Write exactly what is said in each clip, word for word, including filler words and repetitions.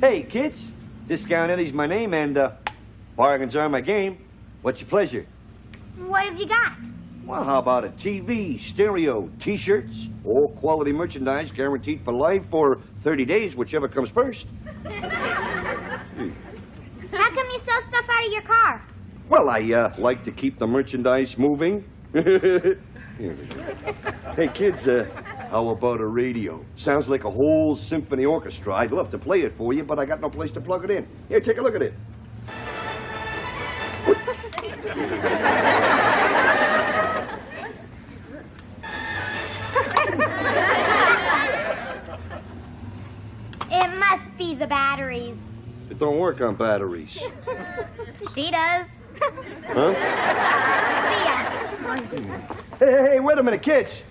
Hey, kids. Discount Eddie's my name, and uh, bargains are my game. What's your pleasure? What have you got? Well, how about a T V, stereo, T-shirts, all quality merchandise guaranteed for life or thirty days, whichever comes first. hmm. How come you sell stuff out of your car? Well, I uh, like to keep the merchandise moving. Hey, kids, uh, how about a radio? Sounds like a whole symphony orchestra. I'd love to play it for you, but I got no place to plug it in. Here, take a look at it. It must be the batteries. It don't work on batteries. She does. Huh? See ya. Hey, hey, hey, wait a minute, kids.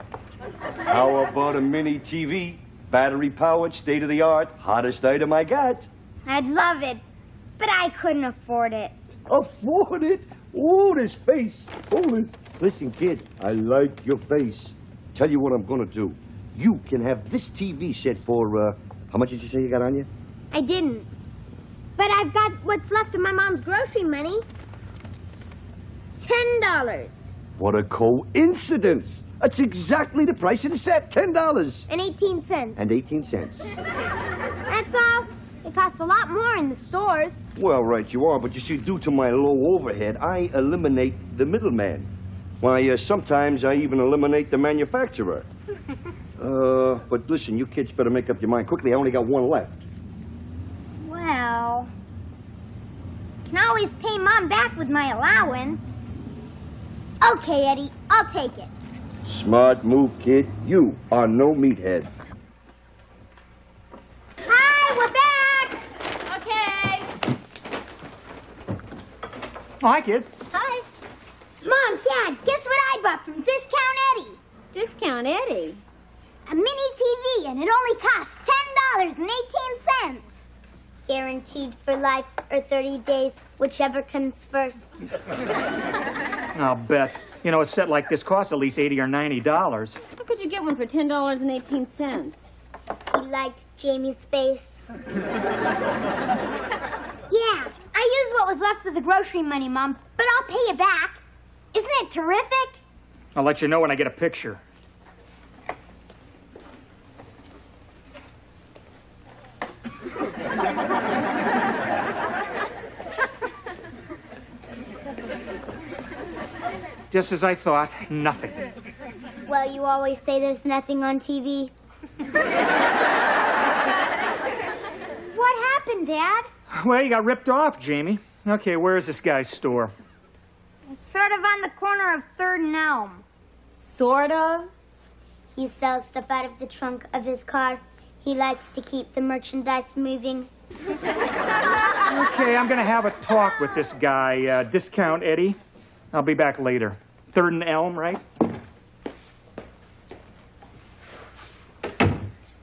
How about a mini T V? Battery-powered, state-of-the-art, hottest item I got. I'd love it, but I couldn't afford it. Afford it? Oh, this face. Oh, this. Listen, kid, I like your face. Tell you what I'm gonna do. You can have this T V set for, uh, how much did you say you got on you? I didn't. But I've got what's left of my mom's grocery money. Ten dollars. What a coincidence. That's exactly the price of the set, ten dollars. And eighteen cents. And eighteen cents. That's all. It costs a lot more in the stores. Well, right you are, but you see, due to my low overhead, I eliminate the middleman. Why, uh, sometimes I even eliminate the manufacturer. uh, but listen, you kids better make up your mind quickly. I only got one left. Well, I can always pay Mom back with my allowance. Okay, Eddie, I'll take it. Smart move, kid. You are no meathead. Hi, we're back! Okay. Oh, hi, kids. Hi. Mom, Dad, guess what I bought from Discount Eddie? Discount Eddie? A mini T V, and it only costs ten dollars and eighteen cents. Guaranteed for life or thirty days, whichever comes first. I'll bet. You know, a set like this costs at least eighty or ninety dollars. How could you get one for ten dollars and eighteen cents? He liked Jamie's face. Yeah, I used what was left of the grocery money, Mom, but I'll pay you back. Isn't it terrific? I'll let you know when I get a picture. Just as I thought, nothing. Well, you always say there's nothing on T V. What happened, Dad? Well, you got ripped off, Jamie. Okay, where is this guy's store? It's sort of on the corner of third and Elm. Sort of? He sells stuff out of the trunk of his car. He likes to keep the merchandise moving. Okay, I'm going to have a talk with this guy, uh, Discount Eddie. I'll be back later. third and Elm, right?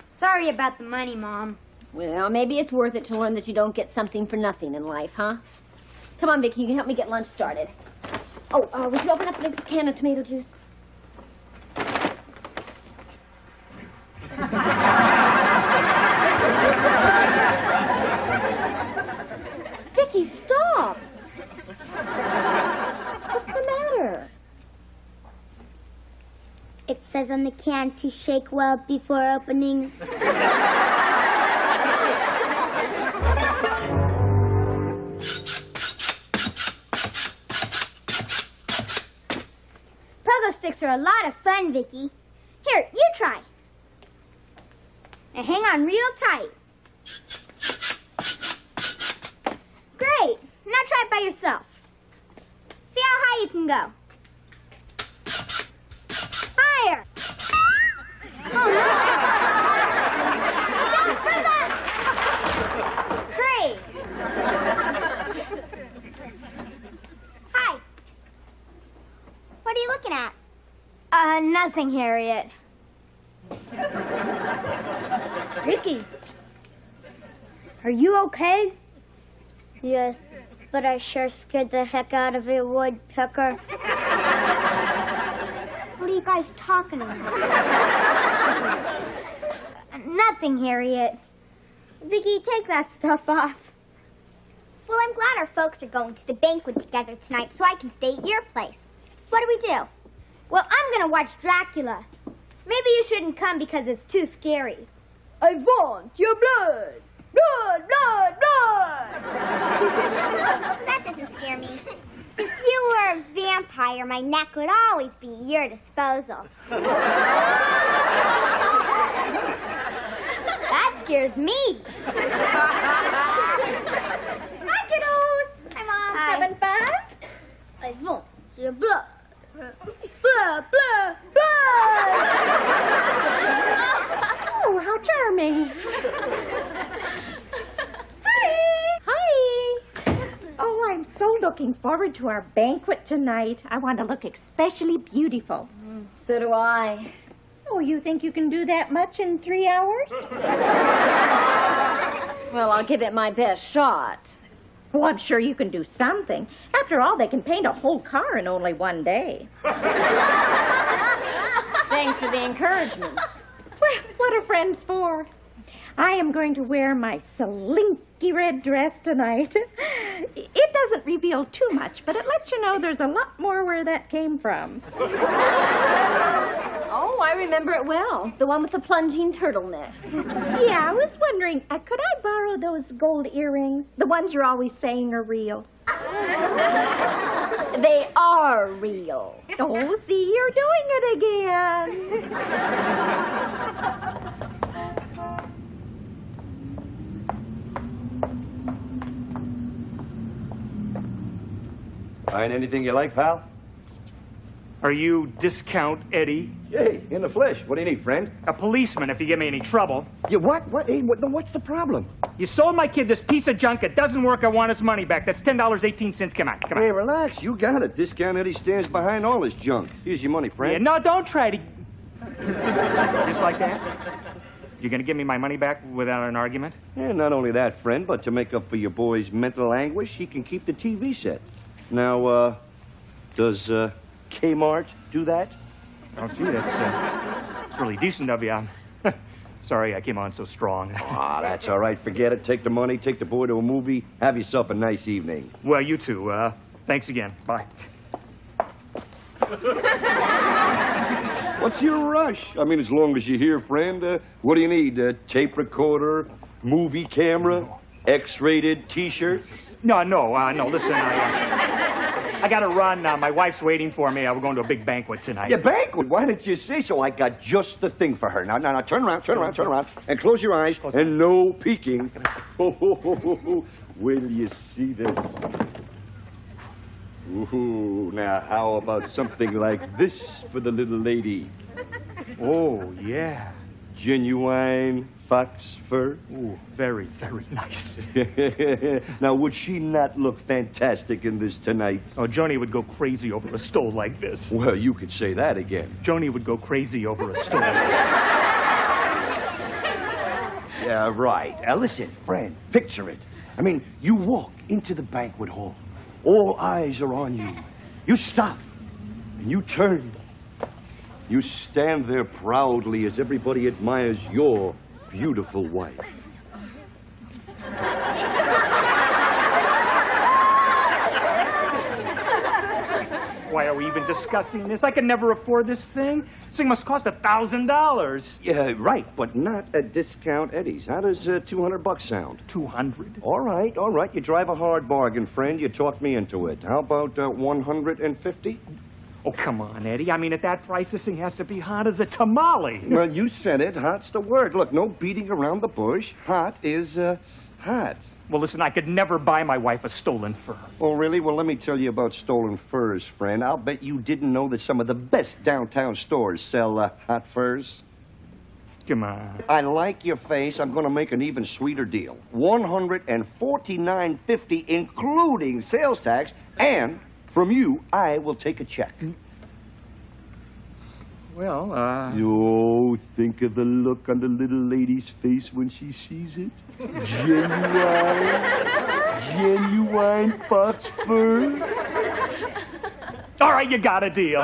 Sorry about the money, Mom. Well, maybe it's worth it to learn that you don't get something for nothing in life, huh? Come on, Vicky, you can help me get lunch started. Oh, uh, would you open up this can of tomato juice? Vicky, stop! It says on the can to shake well before opening. Pogo sticks are a lot of fun, Vicky. Here, you try. Now hang on real tight. Great. Now try it by yourself. See how high you can go. Higher. Oh, no. Go further. Three. Hi. What are you looking at? Uh, nothing, Harriet. Vicky, are you okay? Yes, but I sure scared the heck out of a woodpecker. What are you guys talking about? Nothing, Harriet. Vicky, take that stuff off. Well, I'm glad our folks are going to the banquet together tonight so I can stay at your place. What do we do? Well, I'm going to watch Dracula. Maybe you shouldn't come because it's too scary. I want your blood. Blood, blood, blood. That doesn't scare me. If you were a vampire, my neck would always be at your disposal. That scares me. Hi, kiddos. Hi, Mom. Hi. Having fun? I want your blood. Blood, blood, blood. Oh, how charming. Hi. Hi. Oh, I'm so looking forward to our banquet tonight. I want to look especially beautiful. Mm, so do I. Oh, you think you can do that much in three hours? Well, I'll give it my best shot. Well, I'm sure you can do something. After all, they can paint a whole car in only one day. Thanks for the encouragement. Well, what are friends for? I am going to wear my slinky red dress tonight. It doesn't reveal too much, but it lets you know there's a lot more where that came from. Oh, I remember it well. The one with the plunging turtleneck. Yeah, I was wondering, uh, could I borrow those gold earrings? The ones you're always saying are real. They are real. Oh, see, you're doing it again. Find anything you like, pal? Are you Discount Eddie? Hey, in the flesh. What do you need, friend? A policeman, if you give me any trouble. You what? What? Hey, what, what's the problem? You sold my kid this piece of junk. It doesn't work. I want his money back. That's ten dollars and eighteen cents. Come on, come on. Hey, relax. You got it. Discount Eddie stands behind all his junk. Here's your money, friend. Yeah, no, don't try to... Just like that? You're going to give me my money back without an argument? Yeah, not only that, friend, but to make up for your boy's mental anguish, he can keep the T V set. Now, uh, does, uh... Kmart do that? Oh, gee, that's, uh, that's really decent of you. I'm sorry I came on so strong. Ah, oh, that's all right. Forget it. Take the money, take the boy to a movie. Have yourself a nice evening. Well, you too. Uh, thanks again. Bye. What's your rush? I mean, as long as you're here, friend. Uh, what do you need? A tape recorder, movie camera, X-rated T-shirt? No, no, uh, no. Listen, I... Uh, I gotta run. Uh, my wife's waiting for me. Uh, we're going to a big banquet tonight. Yeah, banquet? Why didn't you say so? I got just the thing for her. Now, now, now, turn around, turn around, turn around, and close your eyes, close and no peeking. Oh, ho, ho, ho, ho. Will you see this? Ooh, now, how about something like this for the little lady? Oh, yeah. Genuine fox fur. Ooh, very, very nice. Now, would she not look fantastic in this tonight? Oh, Joni would go crazy over a stole like this. Well, you could say that again. Joni would go crazy over a stole. Yeah, right. Now, listen, friend, picture it. I mean, you walk into the banquet hall. All eyes are on you. You stop, and you turn. You stand there proudly as everybody admires your beautiful wife. Why are we even discussing this? I can never afford this thing. This thing must cost a thousand dollars. Yeah, right, but not at Discount Eddie's. How does uh, two hundred bucks sound? Two hundred. All right, all right. You drive a hard bargain, friend. You talked me into it. How about uh, one hundred and fifty? Oh, come on, Eddie. I mean, at that price, this thing has to be hot as a tamale. Well, you said it. Hot's the word. Look, no beating around the bush. Hot is, uh, hot. Well, listen, I could never buy my wife a stolen fur. Oh, really? Well, let me tell you about stolen furs, friend. I'll bet you didn't know that some of the best downtown stores sell, uh, hot furs. Come on. I like your face. I'm going to make an even sweeter deal. one hundred forty-nine fifty, including sales tax, and... from you, I will take a check. Well, uh... oh, think of the look on the little lady's face when she sees it. Genuine, genuine fox fur. All right, you got a deal.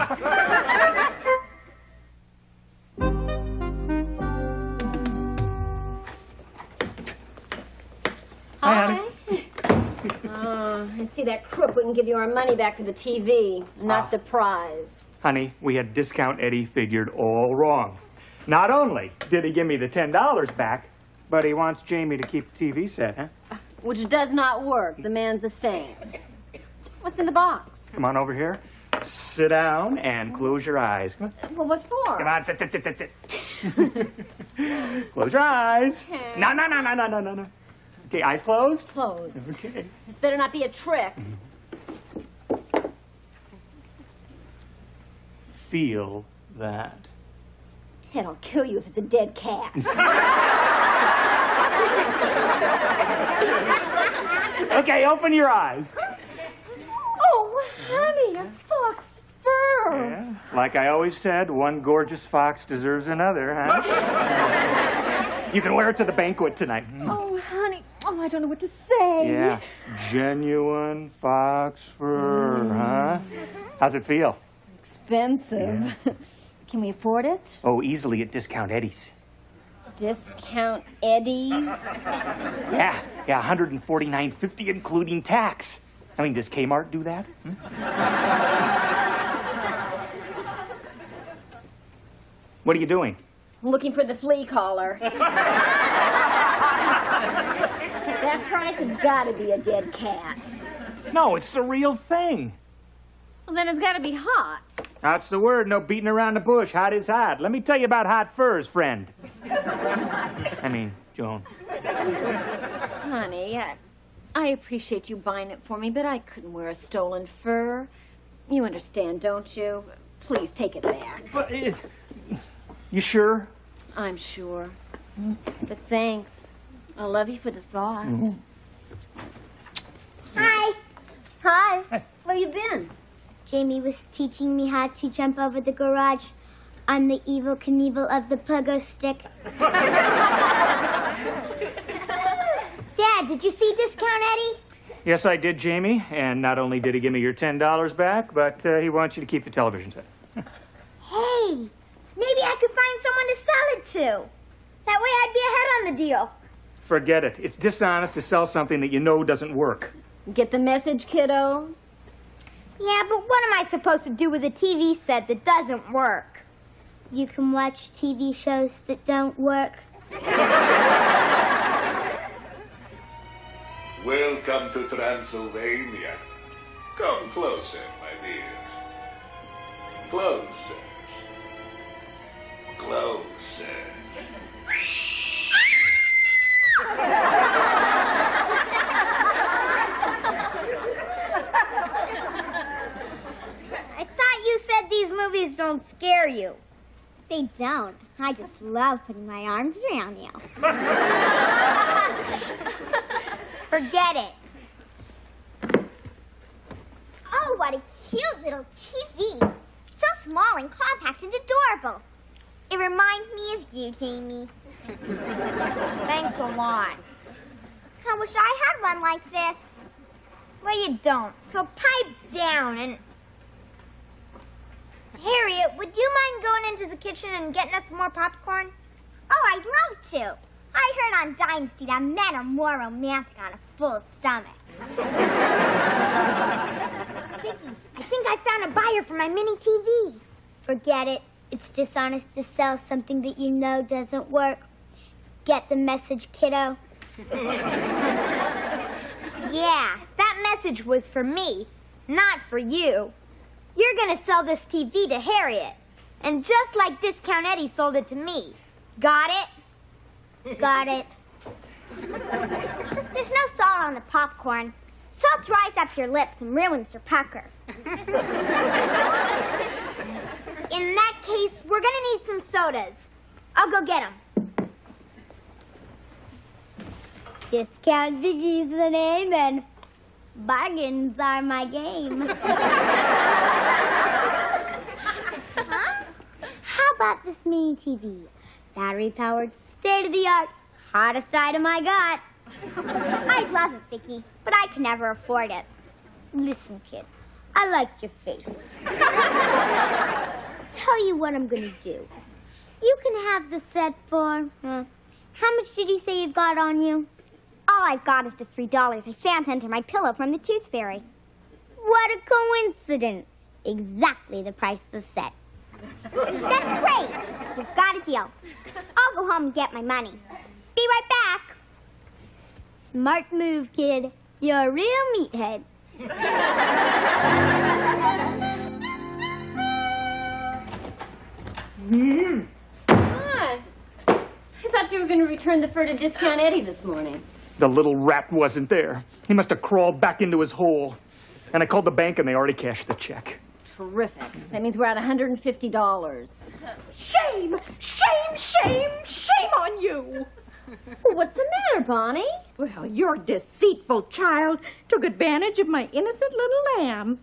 I see that crook wouldn't give you our money back for the T V. I'm not ah. surprised. Honey, we had Discount Eddie figured all wrong. Not only did he give me the ten dollars back, but he wants Jamie to keep the T V set, huh? Which does not work. The man's a saint. What's in the box? Come on over here. Sit down and close your eyes. Come on. Well, what for? Come on, sit, sit, sit, sit, sit. Close your eyes. Okay. No, no, no, no, no, no, no, no. Okay, eyes closed? Closed. Okay. This better not be a trick. Feel that. Ted, I'll kill you if it's a dead cat. Okay, open your eyes. Oh, honey, a fox fur. Yeah. Like I always said, one gorgeous fox deserves another, huh? You can wear it to the banquet tonight. Oh, honey. Oh, I don't know what to say. Yeah. Genuine fox fur, mm. huh? How's it feel? Expensive. Yeah. Can we afford it? Oh, easily at Discount Eddie's. Discount Eddie's? Yeah, yeah, one forty-nine fifty including tax. I mean, does Kmart do that? Hmm? What are you doing? I'm looking for the flea collar. That price has got to be a dead cat. No, it's the real thing. Well, then it's got to be hot. That's the word. No beating around the bush. Hot is hot. Let me tell you about hot furs, friend. I mean, Joan. Honey, I, I appreciate you buying it for me, but I couldn't wear a stolen fur. You understand, don't you? Please take it back. But it, you sure? I'm sure. Mm. But thanks. I love you for the thought. Mm. Hi. Hi. Hi. Where you been? Jamie was teaching me how to jump over the garage on the evil Knievel of the pogo stick. Dad, did you see Discount Eddie? Yes, I did, Jamie. And not only did he give me your ten dollars back, but uh, he wants you to keep the television set. Hey, maybe I could find someone to sell it to. That way I'd be ahead on the deal. Forget it. It's dishonest to sell something that you know doesn't work. Get the message, kiddo? Yeah, but what am I supposed to do with a T V set that doesn't work? You can watch T V shows that don't work. Welcome to Transylvania. Come closer, my dear. Closer. Closer. These movies don't scare you. They don't. I just love putting my arms around you. Forget it. Oh, what a cute little T V. So small and compact and adorable. It reminds me of you, Jamie. Thanks a lot. I wish I had one like this. Well, you don't. So pipe down and... Harriet, would you mind going into the kitchen and getting us more popcorn? Oh, I'd love to. I heard on Dynasty that men are more romantic on a full stomach. Vicky, I think I found a buyer for my mini T V. Forget it. It's dishonest to sell something that you know doesn't work. Get the message, kiddo. Yeah, that message was for me, not for you. You're going to sell this T V to Harriet, and just like Discount Eddie sold it to me. Got it? Got it. There's no salt on the popcorn. Salt dries up your lips and ruins your pucker. In that case, we're going to need some sodas. I'll go get them. Discount Vicky's the name, and bargains are my game. About this mini T V, battery-powered, state-of-the-art, hottest item I got. I'd love it, Vicky, but I can never afford it. Listen, kid, I like your face. Tell you what I'm gonna do. You can have the set for, uh, how much did you say you've got on you? All I've got is the three dollars I found under my pillow from the Tooth Fairy. What a coincidence. Exactly the price of the set. That's great. We've got a deal. I'll go home and get my money. Be right back. Smart move, kid. You're a real meathead. Mm. Ah, I thought you were going to return the fur to Discount Eddie this morning. The little rat wasn't there. He must have crawled back into his hole. And I called the bank and they already cashed the check. Terrific. That means we're at one hundred fifty dollars. Shame! Shame, shame, shame on you! Well, what's the matter, Bonnie? Well, your deceitful child took advantage of my innocent little lamb.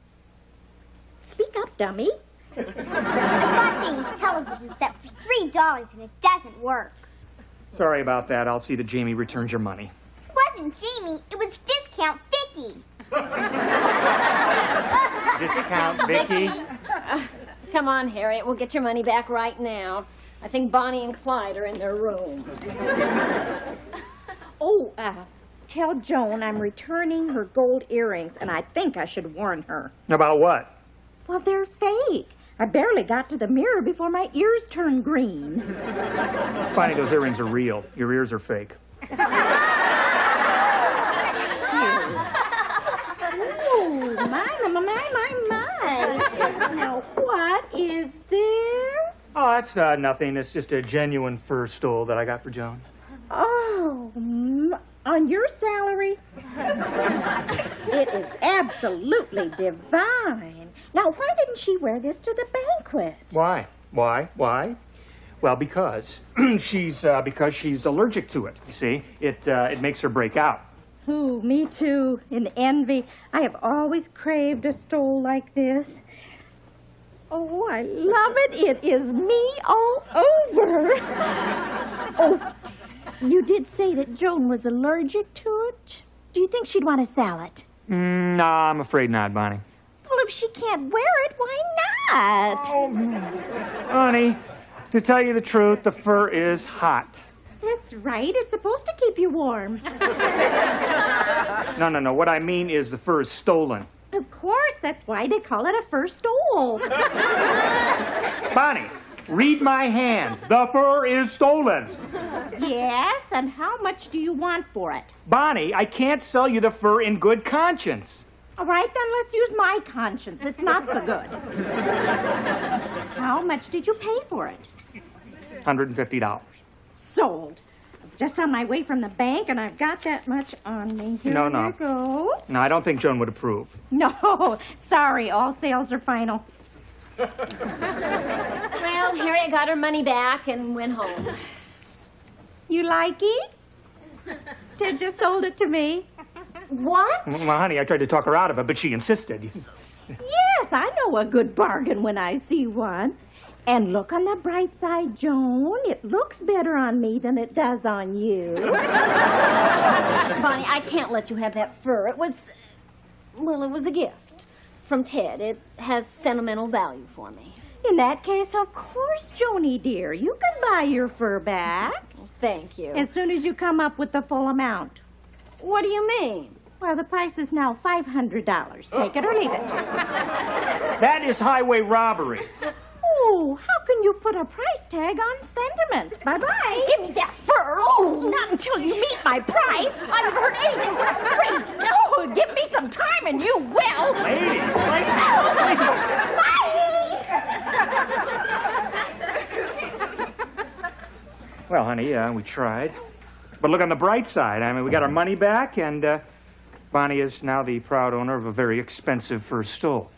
Speak up, dummy. I bought Jamie's television set for three dollars and it doesn't work. Sorry about that. I'll see that Jamie returns your money. It wasn't Jamie. It was Discount Vicky. Discount Vicky? Uh, come on, Harriet. We'll get your money back right now. I think Bonnie and Clyde are in their room. Oh, uh, tell Joan I'm returning her gold earrings, and I think I should warn her. About what? Well, they're fake. I barely got to the mirror before my ears turned green. Bonnie, those earrings are real. Your ears are fake. Oh, my, my, my, my, my. Now, what is this? Oh, that's uh, nothing. It's just a genuine fur stole that I got for Joan. Oh, on your salary? It is absolutely divine. Now, why didn't she wear this to the banquet? Why? Why? Why? Well, because she's uh, because she's allergic to it. You see, it uh, it makes her break out. Ooh, me too. In envy, I have always craved a stole like this. Oh, I love it. It is me all over. Oh, you did say that Joan was allergic to it. Do you think she'd want a salad? Mm, no, I'm afraid not, Bonnie. Well, if she can't wear it, why not? Oh, honey, to tell you the truth, the fur is hot. That's right. It's supposed to keep you warm. No, no, no. What I mean is the fur is stolen. Of course, that's why they call it a fur stole. Bonnie, read my hand. The fur is stolen. Yes, and how much do you want for it? Bonnie, I can't sell you the fur in good conscience. All right, then let's use my conscience. It's not so good. How much did you pay for it? one hundred fifty dollars. Sold. Just on my way from the bank, and I've got that much on me. Here no, no. I go. No, I don't think Joan would approve. No, sorry. All sales are final. Well, Harriet got her money back and went home. You like it? Ted just sold it to me. What? Well, honey, I tried to talk her out of it, but she insisted. Yes, I know a good bargain when I see one. And look on the bright side, Joan. It looks better on me than it does on you. Bonnie, I can't let you have that fur. It was, well, it was a gift from Ted. It has sentimental value for me. In that case, of course, Joni, dear. You can buy your fur back. Well, thank you. As soon as you come up with the full amount. What do you mean? Well, the price is now five hundred dollars. Take it or leave it. That is highway robbery. Oh, how can you put a price tag on sentiment? Bye-bye. Give me that fur. Oh, not until you meet my price. I've never heard anything so strange. No, give me some time and you will. Ladies, ladies, ladies. Bye. Well, honey, uh, we tried. But look on the bright side. I mean, we got our money back, and uh, Bonnie is now the proud owner of a very expensive fur stole.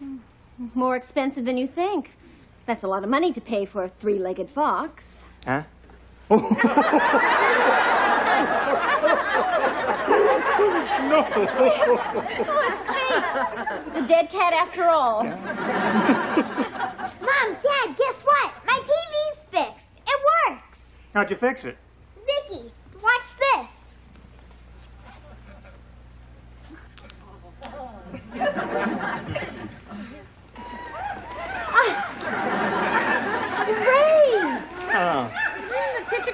More expensive than you think. That's a lot of money to pay for a three-legged fox. Huh? Oh. No. Oh, it's fake. The dead cat after all. Yeah. Mom, Dad, guess what? My T V's fixed. It works. How'd you fix it? Vicky, watch this.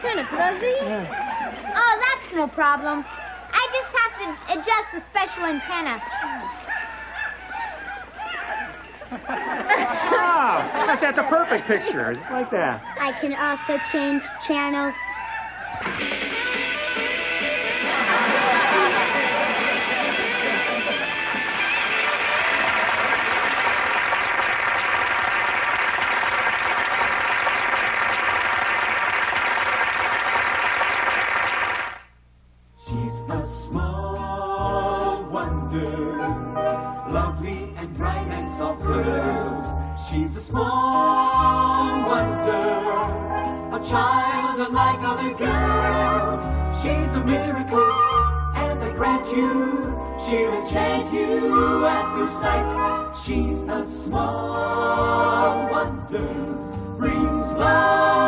Kind of fuzzy. Yeah. Oh, that's no problem. I just have to adjust the special antenna. Wow, that's, that's a perfect picture. It's like that. I can also change channels. A small wonder, lovely and bright and soft curves. She's a small wonder, a child unlike other girls. She's a miracle, and I grant you, she'll enchant you at your sight. She's a small wonder, brings love.